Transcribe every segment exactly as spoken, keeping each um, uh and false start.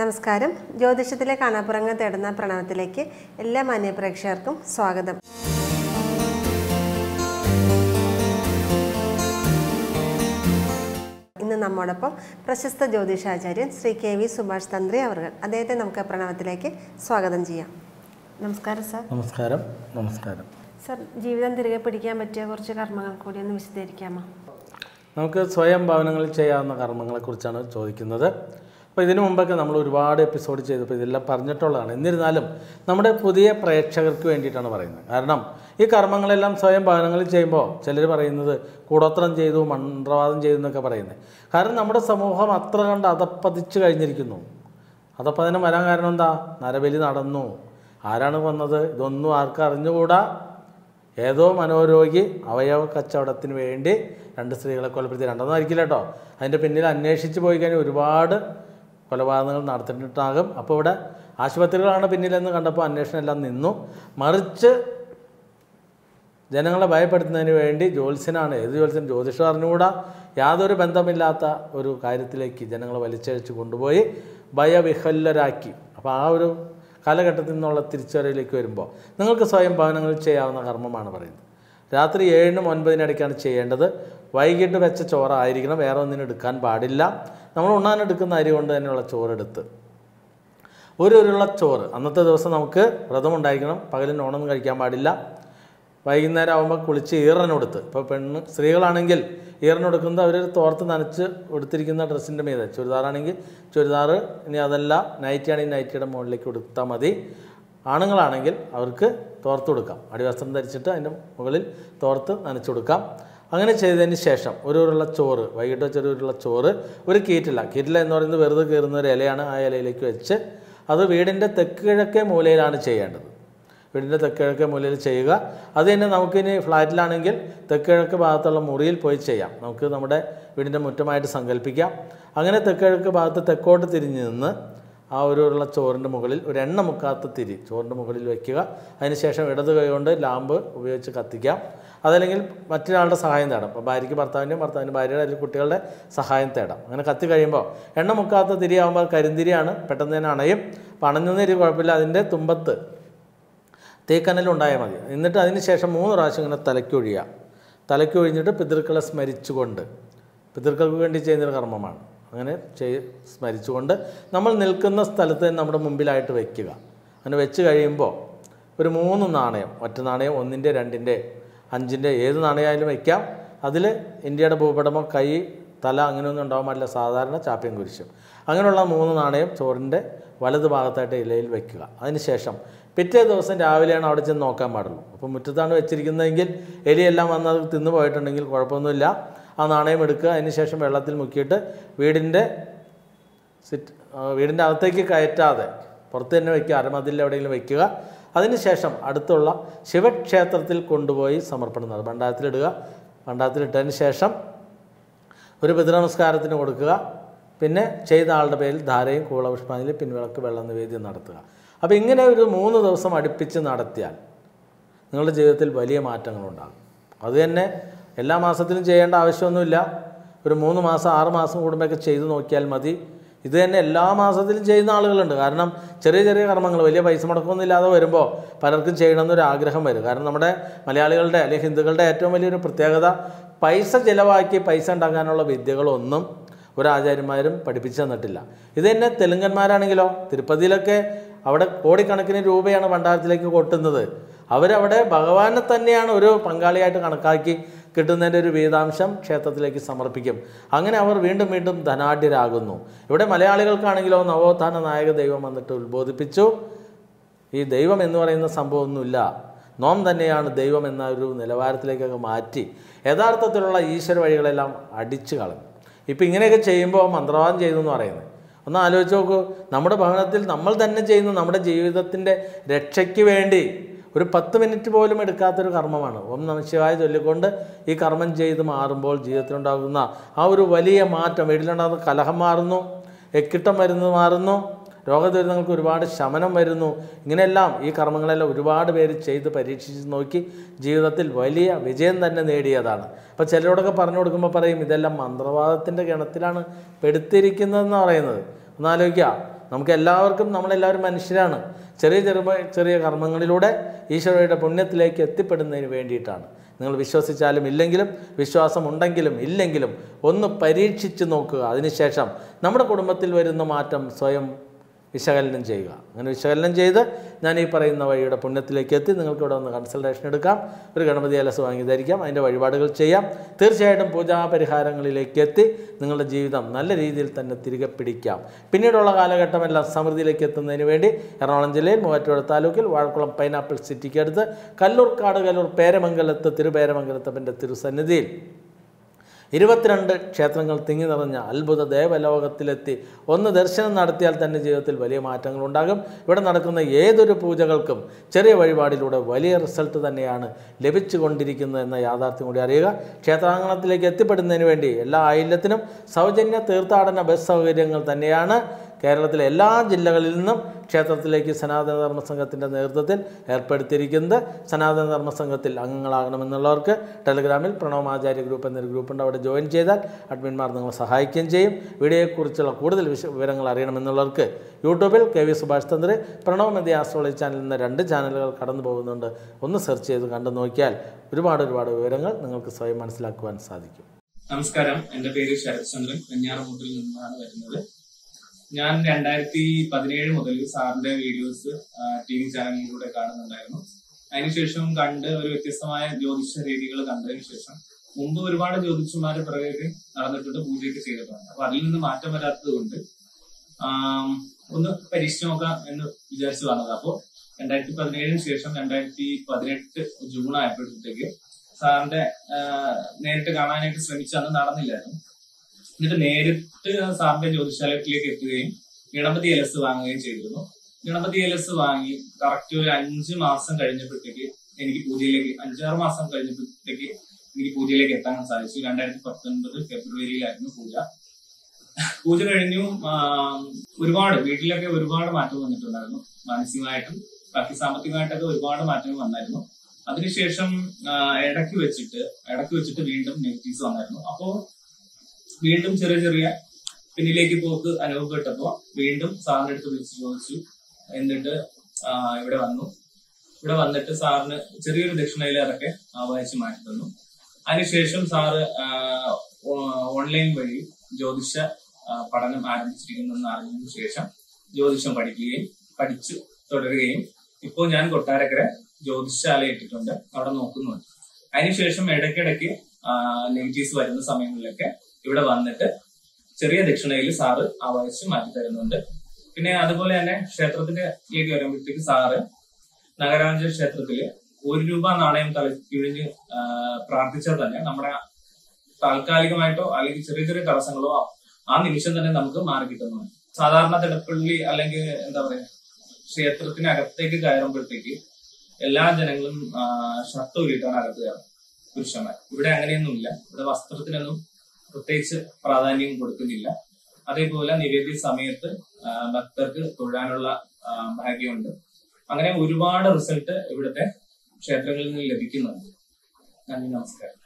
നമസ്കാരം ജ്യോതിഷത്തിലെ കാണാപ്പുറങ്ങൾ തേടുന്ന പ്രണവത്തിലേക്ക് എല്ലാ മാന്യ പ്രേക്ഷകർക്കും സ്വാഗതം. ഇന്ന് നമ്മോടൊപ്പം പ്രശസ്ത ജ്യോതിഷാചാര്യൻ ശ്രീ കെ വി സുഭാഷ് തന്ത്രി അവർകൾ. അദ്ദേഹത്തെ നമുക്ക് പ്രണവത്തിലേക്ക് സ്വാഗതം ചെയ്യാം. നമസ്കാരം സർ. നമസ്കാരം. നമസ്കാരം സർ. ജീവിതം തിരികെ പിടിക്കാൻ പറ്റിയ കുറച്ച് കർമ്മങ്ങൾ കൂടി ഒന്ന് വിശദീകരിക്കാമോ? നമുക്ക് സ്വയം ഭവനങ്ങളിൽ ചെയ്യാവുന്ന കർമ്മങ്ങളെക്കുറിച്ചാണ് ചോദിക്കുന്നത്. അപ്പോൾ ഇതിനു മുമ്പൊക്കെ നമ്മൾ ഒരുപാട് എപ്പിസോഡ് ചെയ്തപ്പോൾ ഇതെല്ലാം പറഞ്ഞിട്ടുള്ളതാണ്. എന്നിരുന്നാലും നമ്മുടെ പുതിയ പ്രേക്ഷകർക്ക് വേണ്ടിയിട്ടാണ് പറയുന്നത്. കാരണം ഈ കർമ്മങ്ങളെല്ലാം സ്വയം ഭവനങ്ങളിൽ ചെയ്യുമ്പോൾ ചിലർ പറയുന്നത് കൂടോത്രം ചെയ്തു, മന്ത്രവാദം ചെയ്തു എന്നൊക്കെ പറയുന്നത്. കാരണം നമ്മുടെ സമൂഹം അത്ര കണ്ട് അതപ്പതിച്ചു കഴിഞ്ഞിരിക്കുന്നു. അതപ്പതിനം വരാൻ കാരണം എന്താ? നരബലി നടന്നു. ആരാണ് വന്നത്? ഇതൊന്നും ആർക്കും അറിഞ്ഞുകൂടാ. ഏതോ മനോരോഗി അവയവ കച്ചവടത്തിന് വേണ്ടി രണ്ട് സ്ത്രീകളെ കൊലപ്പെടുത്തി. രണ്ടെന്ന് ആയിരിക്കില്ല കേട്ടോ, അതിൻ്റെ പിന്നിൽ അന്വേഷിച്ച് പോയി കഴിഞ്ഞാൽ ഒരുപാട് കൊലപാതകങ്ങൾ നടത്തിയിട്ടുണ്ടാകും. അപ്പോൾ ഇവിടെ ആശുപത്രികളാണ് പിന്നിലെന്ന് കണ്ടപ്പോൾ അന്വേഷണം എല്ലാം നിന്നു. മറിച്ച് ജനങ്ങളെ ഭയപ്പെടുത്തുന്നതിന് വേണ്ടി ജ്യോത്സ്യനാണ്, ഏത് ജ്യോത്സ്യൻ ജ്യോതിഷം അറിഞ്ഞുകൂടാ, യാതൊരു ബന്ധമില്ലാത്ത ഒരു കാര്യത്തിലേക്ക് ജനങ്ങളെ വലിച്ചഴിച്ച് കൊണ്ടുപോയി ഭയവിഹ്വലരാക്കി. അപ്പോൾ ആ ഒരു കാലഘട്ടത്തിൽ നിന്നുള്ള തിരിച്ചറിവിലേക്ക് വരുമ്പോൾ നിങ്ങൾക്ക് സ്വയം ഭവനങ്ങൾ ചെയ്യാവുന്ന കർമ്മമാണ് പറയുന്നത്. രാത്രി ഏഴിനും ഒൻപതിനിടയ്ക്കാണ് ചെയ്യേണ്ടത്. വൈകിട്ട് വെച്ച ചോറായിരിക്കണം, വേറെ ഒന്നിനും എടുക്കാൻ പാടില്ല. നമ്മൾ ഉണ്ണാനെടുക്കുന്ന അരി കൊണ്ട് തന്നെയുള്ള ചോറെടുത്ത് ഒരു ഉരുള ചോറ് അന്നത്തെ ദിവസം നമുക്ക് വ്രതം ഉണ്ടായിരിക്കണം. പകലിൽ നോണൊന്നും കഴിക്കാൻ പാടില്ല. വൈകുന്നേരം ആകുമ്പോൾ കുളിച്ച് ഈറനെടുത്ത്, ഇപ്പോൾ പെണ്ണ് സ്ത്രീകളാണെങ്കിൽ ഈറനെടുക്കുന്നത് അവർ തോർത്ത് നനച്ച് ഉടുത്തിരിക്കുന്ന ഡ്രസ്സിൻ്റെ മീതെ, ചുരിദാറാണെങ്കിൽ ചുരിദാർ, ഇനി അതല്ല നൈറ്റി ആണെങ്കിൽ നൈറ്റിയുടെ മുകളിലേക്ക് ഉടുത്താൽ മതി. ആണുങ്ങളാണെങ്കിൽ അവർക്ക് തോർത്ത് കൊടുക്കാം, അടിവസ്ത്രം ധരിച്ചിട്ട് അതിൻ്റെ മുകളിൽ തോർത്ത് നനച്ചു കൊടുക്കാം. അങ്ങനെ ചെയ്തതിന് ശേഷം ഒരു ഉരുള ചോറ്, വൈകിട്ട് വെച്ചൊരു ഉരുള ചോറ് ഒരു കീറ്റില, കീറ്റില എന്ന് പറയുന്നത് വെറുതെ കീറുന്ന ഒരു ഇലയാണ്, ആ ഇലയിലേക്ക് വെച്ച് അത് വീടിൻ്റെ തെക്ക് കിഴക്കേ മൂലയിലാണ് ചെയ്യേണ്ടത്. വീടിൻ്റെ തെക്ക് കിഴക്കേ മൂലയിൽ ചെയ്യുക. അത് തന്നെ നമുക്കിനി ഫ്ലാറ്റിലാണെങ്കിൽ തെക്ക് കിഴക്ക് ഭാഗത്തുള്ള മുറിയിൽ പോയി ചെയ്യാം. നമുക്ക് നമ്മുടെ വീടിൻ്റെ മുറ്റമായിട്ട് സങ്കല്പിക്കാം. അങ്ങനെ തെക്ക് കിഴക്ക് ഭാഗത്ത് തെക്കോട്ട് തിരിഞ്ഞ് നിന്ന് ആ ഒരു ഉള്ള ചോറിൻ്റെ മുകളിൽ ഒരു എണ്ണ മുക്കാത്ത തിരി ചോറിൻ്റെ മുകളിൽ വയ്ക്കുക. അതിനുശേഷം ഇടത് കൈ കൊണ്ട് ലാമ്പ് ഉപയോഗിച്ച് കത്തിക്കാം. അതല്ലെങ്കിൽ മറ്റൊരാളുടെ സഹായം തേടാം. അപ്പോൾ ഭാര്യയ്ക്ക് ഭർത്താവിൻ്റെയും ഭർത്താവിൻ്റെ ഭാര്യയുടെ അല്ലെങ്കിൽ കുട്ടികളുടെ സഹായം തേടാം. അങ്ങനെ കത്തി കഴിയുമ്പോൾ എണ്ണ മുക്കാത്ത തിരി ആകുമ്പോൾ കരിന്തിരിയാണ്, പെട്ടെന്ന് തന്നെ അണയും. അപ്പോൾ അണഞ്ഞൊന്നും തിരി കുഴപ്പമില്ല, അതിൻ്റെ തുമ്പത്ത് തേക്കനലുണ്ടായാൽ മതി. എന്നിട്ട് അതിന് ശേഷം മൂന്ന് പ്രാവശ്യം ഇങ്ങനെ തലയ്ക്കൊഴിയുക. തലയ്ക്കൊഴിഞ്ഞിട്ട് പിതൃക്കളെ സ്മരിച്ചുകൊണ്ട്, പിതൃക്കൾക്ക് വേണ്ടി ചെയ്യുന്നൊരു കർമ്മമാണ്, അങ്ങനെ ചെയ് സ്മരിച്ചുകൊണ്ട് നമ്മൾ നിൽക്കുന്ന സ്ഥലത്ത് നമ്മുടെ മുമ്പിലായിട്ട് വയ്ക്കുക. അങ്ങനെ വെച്ച് കഴിയുമ്പോൾ ഒരു മൂന്ന് നാണയം, ഒറ്റ നാണയം, ഒന്നിൻ്റെ, രണ്ടിൻ്റെ, അഞ്ചിൻ്റെ, ഏത് നാണയമായാലും വയ്ക്കാം. അതിൽ ഇന്ത്യയുടെ ഭൂപടമോ കൈ തല അങ്ങനെയൊന്നും ഉണ്ടാകാൻ പാടില്ല, സാധാരണ ചാപ്യം കുരിശും. അങ്ങനെയുള്ള മൂന്ന് നാണയം ചോറിൻ്റെ വലത് ഭാഗത്തായിട്ട് ഇലയിൽ വയ്ക്കുക. അതിനുശേഷം പിറ്റേ ദിവസം രാവിലെയാണ് അവിടെ ചെന്ന് നോക്കാൻ പാടുള്ളൂ. അപ്പോൾ മുറ്റത്താണ് വെച്ചിരിക്കുന്നതെങ്കിൽ എലിയെല്ലാം വന്ന് അത് തിന്നു പോയിട്ടുണ്ടെങ്കിൽ കുഴപ്പമൊന്നുമില്ല. ആ നാണയം എടുക്കുക. അതിനുശേഷം വെള്ളത്തിൽ മുക്കിയിട്ട് വീടിൻ്റെ സിറ്റ് വീടിൻ്റെ അകത്തേക്ക് കയറ്റാതെ പുറത്ത് തന്നെ വയ്ക്കുക, അരമതിൽ എവിടെയെങ്കിലും വയ്ക്കുക. അതിനുശേഷം അടുത്തുള്ള ശിവക്ഷേത്രത്തിൽ കൊണ്ടുപോയി സമർപ്പണം നടത്തുക, ഭണ്ഡാരത്തിലിടുക. ഭണ്ഡാരത്തിലിട്ടതിന് ശേഷം ഒരു പിതൃനമസ്കാരത്തിന് കൊടുക്കുക. പിന്നെ ചെയ്ത ആളുടെ പേരിൽ ധാരയും കൂളപുഷ്പാഞ്ജലി, പിൻവിളക്ക്, വെള്ള നിവേദ്യം നടത്തുക. അപ്പോൾ ഇങ്ങനെ ഒരു മൂന്ന് ദിവസം അടുപ്പിച്ച് നടത്തിയാൽ നിങ്ങളുടെ ജീവിതത്തിൽ വലിയ മാറ്റങ്ങളുണ്ടാകും. അതുതന്നെ എല്ലാ മാസത്തിലും ചെയ്യേണ്ട ആവശ്യമൊന്നുമില്ല. ഒരു മൂന്ന് മാസം ആറ് മാസം കൂടുമ്പോഴൊക്കെ ചെയ്തു നോക്കിയാൽ മതി. ഇത് തന്നെ എല്ലാ മാസത്തിലും ചെയ്യുന്ന ആളുകളുണ്ട്. കാരണം ചെറിയ ചെറിയ കർമ്മങ്ങൾ വലിയ പൈസ മുടക്കമൊന്നുമില്ലാതെ വരുമ്പോൾ പലർക്കും ചെയ്യണമെന്നൊരാഗ്രഹം വരും. കാരണം നമ്മുടെ മലയാളികളുടെ അല്ലെങ്കിൽ ഹിന്ദുക്കളുടെ ഏറ്റവും വലിയൊരു പ്രത്യേകത പൈസ ചിലവാക്കി പൈസ ഉണ്ടാക്കാനുള്ള വിദ്യകളൊന്നും ഒരാചാര്യന്മാരും പഠിപ്പിച്ചു തന്നിട്ടില്ല. ഇത് തന്നെ തെലുങ്കന്മാരാണെങ്കിലോ, തിരുപ്പതിയിലൊക്കെ അവിടെ കോടിക്കണക്കിന് രൂപയാണ് ഭണ്ഡാരത്തിലേക്ക് കൊട്ടുന്നത്. അവരവിടെ ഭഗവാനെ തന്നെയാണ് ഒരു പങ്കാളിയായിട്ട് കണക്കാക്കി കിട്ടുന്നതിൻ്റെ ഒരു വീതാംശം ക്ഷേത്രത്തിലേക്ക് സമർപ്പിക്കും. അങ്ങനെ അവർ വീണ്ടും വീണ്ടും ധനാഢ്യരാകുന്നു. ഇവിടെ മലയാളികൾക്കാണെങ്കിലോ നവോത്ഥാന നായക ദൈവം വന്നിട്ട് ഉത്ബോധിപ്പിച്ചു. ഈ ദൈവം എന്ന് പറയുന്ന സംഭവമൊന്നുമില്ല, നോം തന്നെയാണ് ദൈവം എന്ന ഒരു നിലവാരത്തിലേക്കൊക്കെ മാറ്റി യഥാർത്ഥത്തിലുള്ള ഈശ്വര വഴികളെല്ലാം അടിച്ചു കളഞ്ഞു. ഇപ്പോൾ ഇങ്ങനെയൊക്കെ ചെയ്യുമ്പോൾ മന്ത്രവാദം ചെയ്തു എന്ന് പറയുന്നത് ഒന്ന് ആലോചിച്ച് നോക്കൂ. നമ്മുടെ ഭവനത്തിൽ നമ്മൾ തന്നെ ചെയ്യുന്ന നമ്മുടെ ജീവിതത്തിൻ്റെ രക്ഷയ്ക്ക് വേണ്ടി ഒരു പത്ത് മിനിറ്റ് പോലും എടുക്കാത്തൊരു കർമ്മമാണ്. ഓം നമ ശിവായ ചൊല്ലിക്കൊണ്ട് ഈ കർമ്മം ചെയ്ത് മാറുമ്പോൾ ജീവിതത്തിലുണ്ടാകുന്ന ആ ഒരു വലിയ മാറ്റം, വീട്ടിലുണ്ടാകുന്ന കലഹം മാറുന്നു, എക്കിട്ടം വരുന്നത് മാറുന്നു, രോഗദുരിതങ്ങൾക്ക് ഒരുപാട് ശമനം വരുന്നു. ഇങ്ങനെയെല്ലാം ഈ കർമ്മങ്ങളെല്ലാം ഒരുപാട് പേര് ചെയ്ത് പരീക്ഷിച്ച് നോക്കി ജീവിതത്തിൽ വലിയ വിജയം തന്നെ നേടിയതാണ്. അപ്പോൾ ചിലരോടൊക്കെ പറഞ്ഞു കൊടുക്കുമ്പോൾ പറയും ഇതെല്ലാം മന്ത്രവാദത്തിൻ്റെ ഗണത്തിലാണ് പെടുത്തിയിരിക്കുന്നതെന്ന് പറയുന്നത്. ഒന്നാലോചിക്കുക, നമുക്കെല്ലാവർക്കും നമ്മളെല്ലാവരും മനുഷ്യരാണ് ചെറിയ ചെറിയ കർമ്മങ്ങളിലൂടെ ഈശ്വരയുടെ പുണ്യത്തിലേക്ക് എത്തിപ്പെടുന്നതിന് വേണ്ടിയിട്ടാണ് നിങ്ങൾ വിശ്വസിച്ചാലും ഇല്ലെങ്കിലും വിശ്വാസം ഉണ്ടെങ്കിലും ഇല്ലെങ്കിലും ഒന്ന് പരീക്ഷിച്ച് നോക്കുക അതിനുശേഷം നമ്മുടെ കുടുംബത്തിൽ വരുന്ന മാറ്റം സ്വയം വിശകലനം ചെയ്യുക അങ്ങനെ വിശകലനം ചെയ്ത് ഞാൻ ഈ പറയുന്ന വഴിയുടെ പുണ്യത്തിലേക്ക് എത്തി നിങ്ങൾക്ക് ഇവിടെ ഒന്ന് കൺസൾട്ടേഷൻ എടുക്കാം ഒരു ഗണപതി അലസ് വാങ്ങി ധരിക്കാം അതിൻ്റെ വഴിപാടുകൾ ചെയ്യാം തീർച്ചയായിട്ടും പൂജാപരിഹാരങ്ങളിലേക്ക് എത്തി നിങ്ങളുടെ ജീവിതം നല്ല രീതിയിൽ തന്നെ തിരികെ പിടിക്കാം പിന്നീടുള്ള കാലഘട്ടമെല്ലാം സമൃദ്ധിയിലേക്ക് എത്തുന്നതിന് വേണ്ടി എറണാകുളം ജില്ലയിൽ മൂവാറ്റുപുഴ താലൂക്കിൽ വാഴക്കുളം പൈനാപ്പിൾ സിറ്റിക്ക് അടുത്ത് കല്ലൂർക്കാട് കല്ലൂർ പേരമംഗലത്ത് തിരുപേരമംഗലത്തപ്പൻ്റെ തിരുസന്നിധിയിൽ ഇരുപത്തിരണ്ട് ക്ഷേത്രങ്ങൾ തിങ്ങി നിറഞ്ഞ അത്ഭുത ദേവലോകത്തിലെത്തി ഒന്ന് ദർശനം നടത്തിയാൽ തന്നെ ജീവിതത്തിൽ വലിയ മാറ്റങ്ങളുണ്ടാകും ഇവിടെ നടക്കുന്ന ഏതൊരു പൂജകൾക്കും ചെറിയ വഴിപാടിലൂടെ വലിയ റിസൾട്ട് തന്നെയാണ് ലഭിച്ചുകൊണ്ടിരിക്കുന്നത് എന്ന യാഥാർത്ഥ്യം കൂടി അറിയുക ക്ഷേത്രാങ്കണത്തിലേക്ക് എത്തിപ്പെടുന്നതിന് വേണ്ടി എല്ലാ ആയില്യത്തിനും സൗജന്യ തീർത്ഥാടന ബസ് സൗകര്യങ്ങൾ തന്നെയാണ് കേരളത്തിലെ എല്ലാ ജില്ലകളിൽ നിന്നും ക്ഷേത്രത്തിലേക്ക് സനാതനധർമ്മ സംഘത്തിൻ്റെ നേതൃത്വത്തിൽ ഏർപ്പെടുത്തിയിരിക്കുന്നത് സനാതനധർമ്മ സംഘത്തിൽ അംഗങ്ങളാകണമെന്നുള്ളവർക്ക് ടെലഗ്രാമിൽ പ്രണവം ആചാര്യ ഗ്രൂപ്പ് എന്നൊരു ഗ്രൂപ്പുണ്ട് അവിടെ ജോയിൻ ചെയ്താൽ അഡ്മിന്മാർ നിങ്ങളെ സഹായിക്കുകയും ചെയ്യും വീഡിയോയെക്കുറിച്ചുള്ള കൂടുതൽ വിവരങ്ങൾ അറിയണമെന്നുള്ളവർക്ക് യൂട്യൂബിൽ കെ വി സുഭാഷ് തന്ത്രി പ്രണവം എന്ന ആസ്ട്രോളജി ചാനൽ എന്ന രണ്ട് ചാനലുകൾ കടന്നു പോകുന്നുണ്ട് ഒന്ന് സെർച്ച് ചെയ്ത് കണ്ടു നോക്കിയാൽ ഒരുപാട് ഒരുപാട് വിവരങ്ങൾ നിങ്ങൾക്ക് സ്വയം മനസ്സിലാക്കുവാൻ സാധിക്കും. നമസ്കാരം, എൻ്റെ പേര് ശരത്ചന്ദ്രൻ, വെഞ്ഞാറമൂട്ടിൽ നിന്നാണ് വരുന്നത്. ഞാൻ രണ്ടായിരത്തി പതിനേഴ് മുതൽ സാറിന്റെ വീഡിയോസ് ടി വി ചാനലിലൂടെ കാണുന്നുണ്ടായിരുന്നു. അതിനുശേഷം കണ്ട് ഒരു വ്യത്യസ്തമായ ജ്യോതിഷ രീതികൾ കണ്ടതിന് ശേഷം മുമ്പ് ഒരുപാട് ജ്യോതിഷന്മാരെ പിറകെ നടന്നിട്ടുണ്ട്, പൂജയൊക്കെ ചെയ്തിട്ടുണ്ട്. അപ്പൊ അതിൽ നിന്ന് മാറ്റം വരാത്തത് കൊണ്ട് ഒന്ന് പരീക്ഷിച്ചു നോക്കാം എന്ന് വിചാരിച്ചു വന്നത്. അപ്പോൾ രണ്ടായിരത്തി പതിനേഴിന് ശേഷം രണ്ടായിരത്തി പതിനെട്ട് ജൂൺ ആയപ്പോഴത്തേക്ക് സാറിന്റെ നേരിട്ട് കാണാനായിട്ട് ശ്രമിച്ചന്ന് നടന്നില്ലായിരുന്നു. എന്നിട്ട് നേരിട്ട് സാറിന്റെ ജ്യോതിശാലയത്തിലേക്ക് എത്തുകയും ഗണപതി എലസ് വാങ്ങുകയും ചെയ്തിരുന്നു. ഗണപതി എലസ് വാങ്ങി കറക്റ്റ് ഒരു അഞ്ച് മാസം കഴിഞ്ഞപ്പോഴത്തേക്ക് എനിക്ക് പൂജയിലേക്ക് അഞ്ചാറ് മാസം കഴിഞ്ഞപ്പോഴത്തേക്ക് എനിക്ക് പൂജയിലേക്ക് എത്താൻ സാധിച്ചു. രണ്ടായിരത്തി പത്തൊൻപത് ഫെബ്രുവരിയിലായിരുന്നു പൂജ. പൂജ കഴിഞ്ഞു. ഒരുപാട് വീട്ടിലൊക്കെ ഒരുപാട് മാറ്റം വന്നിട്ടുണ്ടായിരുന്നു, മാനസികമായിട്ടും ബാക്കി സാമ്പത്തികമായിട്ടൊക്കെ ഒരുപാട് മാറ്റങ്ങൾ വന്നായിരുന്നു. അതിനുശേഷം ഇടയ്ക്ക് വെച്ചിട്ട് ഇടയ്ക്ക് വെച്ചിട്ട് വീണ്ടും നെഗറ്റീവ്സ് വന്നായിരുന്നു. അപ്പോൾ വീണ്ടും ചെറിയ ചെറിയ പിന്നിലേക്ക് പോക്ക് അനുഭവപ്പെട്ടപ്പോ വീണ്ടും സാറിന്റെ അടുത്ത് വിളിച്ച് ചോദിച്ചു. എന്നിട്ട് ഇവിടെ വന്നു. ഇവിടെ വന്നിട്ട് സാറിന് ചെറിയൊരു ദക്ഷിണയിലൊക്കെ വായിച്ച് മാറ്റി തന്നു. അതിനുശേഷം സാറ് ഓൺലൈൻ വഴി ജ്യോതിഷ പഠനം ആരംഭിച്ചിരിക്കുന്നെന്ന് അറിഞ്ഞതിനു ശേഷം ജ്യോതിഷം പഠിക്കുകയും പഠിച്ചു തുടരുകയും ഇപ്പോൾ ഞാൻ കൊട്ടാരക്കര ജ്യോതിശാല ഇട്ടിട്ടുണ്ട്, അവിടെ നോക്കുന്നുണ്ട്. അതിനുശേഷം ഇടയ്ക്കിടയ്ക്ക് നെഗറ്റീവ്സ് വരുന്ന സമയങ്ങളിലൊക്കെ ഇവിടെ വന്നിട്ട് ചെറിയ ദക്ഷിണയിൽ സാറ് ആവാഹിച്ച് മാറ്റി തരുന്നുണ്ട്. പിന്നെ അതുപോലെ തന്നെ ക്ഷേത്രത്തിലേക്ക് വരുമ്പോഴത്തേക്ക് സാറ് നഗരാഞ്ജന ക്ഷേത്രത്തില് ഒരു രൂപ നാണയം തലക്കിഴിഞ്ഞ് പ്രാർത്ഥിച്ചാൽ തന്നെ നമ്മുടെ താൽക്കാലികമായിട്ടോ അല്ലെങ്കിൽ ചെറിയ ചെറിയ തടസ്സങ്ങളോ ആ നിമിഷം തന്നെ നമുക്ക് മാറി കിട്ടുന്നുണ്ട്. സാധാരണ തിടപ്പള്ളി അല്ലെങ്കിൽ എന്താ പറയാ ക്ഷേത്രത്തിനകത്തേക്ക് കയറുമ്പോഴത്തേക്ക് എല്ലാ ജനങ്ങളും ഷർട്ട് ഊരിയിട്ടാണ് അകത്ത് കയറുന്നത് പുരുഷന്മാർ. ഇവിടെ അങ്ങനെയൊന്നുമില്ല. ഇവിടെ വസ്ത്രത്തിനൊന്നും പ്രത്യേകിച്ച് പ്രാധാന്യം കൊടുക്കുന്നില്ല. അതേപോലെ നിവേദ്യ സമയത്ത് ഭക്തർക്ക് തൊഴാനുള്ള ഭാഗ്യമുണ്ട്. അങ്ങനെ ഒരുപാട് റിസൾട്ട് ഇവിടുത്തെ ക്ഷേത്രങ്ങളിൽ നിന്ന് ലഭിക്കുന്നുണ്ട്. നന്ദി, നമസ്കാരം.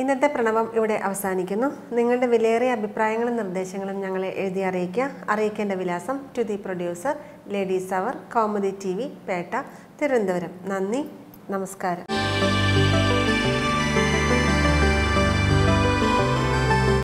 ഇന്നത്തെ പ്രണവം ഇവിടെ അവസാനിക്കുന്നു. നിങ്ങളുടെ വിലയേറിയ അഭിപ്രായങ്ങളും നിർദ്ദേശങ്ങളും ഞങ്ങളെ എഴുതി അറിയിക്കുക. അറിയിക്കേണ്ട വിലാസം to the producer, ladies hour, Kaumudi T V, Pettah, Thiruvananthapuram. നന്ദി, നമസ്കാരം.